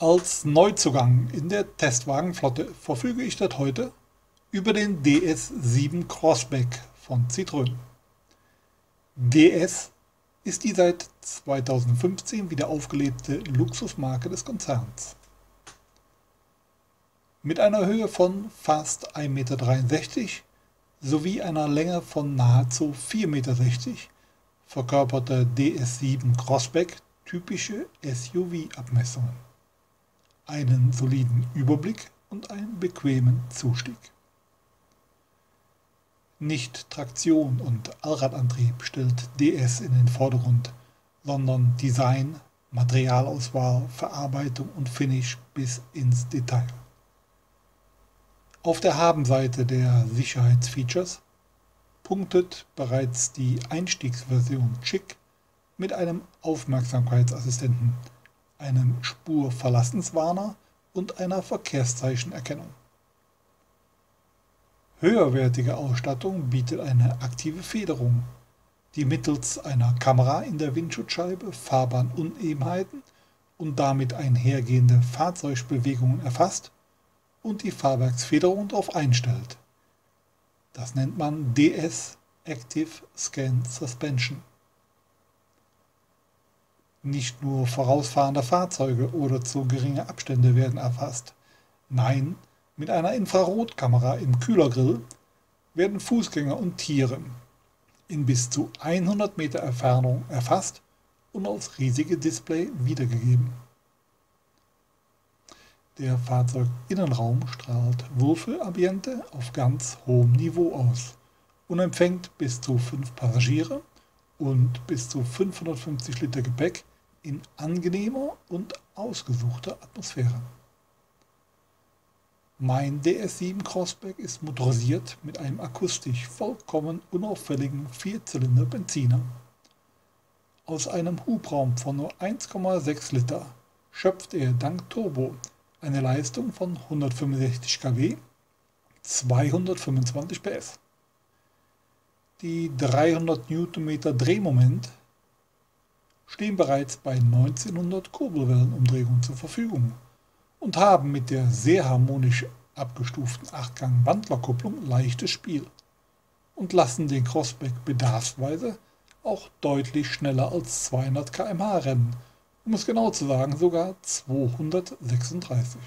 Als Neuzugang in der Testwagenflotte verfüge ich dort heute über den DS7 Crossback von Citroën. DS ist die seit 2015 wieder aufgelebte Luxusmarke des Konzerns. Mit einer Höhe von fast 1,63 Meter sowie einer Länge von nahezu 4,60 Meter verkörpert der DS7 Crossback typische SUV-Abmessungen, einen soliden Überblick und einen bequemen Zustieg. Nicht Traktion und Allradantrieb stellt DS in den Vordergrund, sondern Design, Materialauswahl, Verarbeitung und Finish bis ins Detail. Auf der Habenseite der Sicherheitsfeatures punktet bereits die Einstiegsversion Chic mit einem Aufmerksamkeitsassistenten, einem Spurverlassenswarner und einer Verkehrszeichenerkennung. Höherwertige Ausstattung bietet eine aktive Federung, die mittels einer Kamera in der Windschutzscheibe Fahrbahnunebenheiten und damit einhergehende Fahrzeugbewegungen erfasst und die Fahrwerksfederung darauf einstellt. Das nennt man DS Active Scan Suspension. Nicht nur vorausfahrende Fahrzeuge oder zu geringe Abstände werden erfasst. Nein, mit einer Infrarotkamera im Kühlergrill werden Fußgänger und Tiere in bis zu 100 Meter Entfernung erfasst und als riesige Display wiedergegeben. Der Fahrzeuginnenraum strahlt Würfelambiente auf ganz hohem Niveau aus und empfängt bis zu 5 Passagiere und bis zu 550 Liter Gepäck in angenehmer und ausgesuchter Atmosphäre. Mein DS7 Crossback ist motorisiert mit einem akustisch vollkommen unauffälligen 4-Zylinder-Benziner. Aus einem Hubraum von nur 1,6 Liter schöpft er dank Turbo eine Leistung von 165 kW, 225 PS. Die 300 Newtonmeter Drehmoment stehen bereits bei 1900 Kurbelwellenumdrehungen zur Verfügung und haben mit der sehr harmonisch abgestuften 8-Gang-Wandlerkupplung leichtes Spiel und lassen den Crossback bedarfsweise auch deutlich schneller als 200 km/h rennen, um es genau zu sagen sogar 236.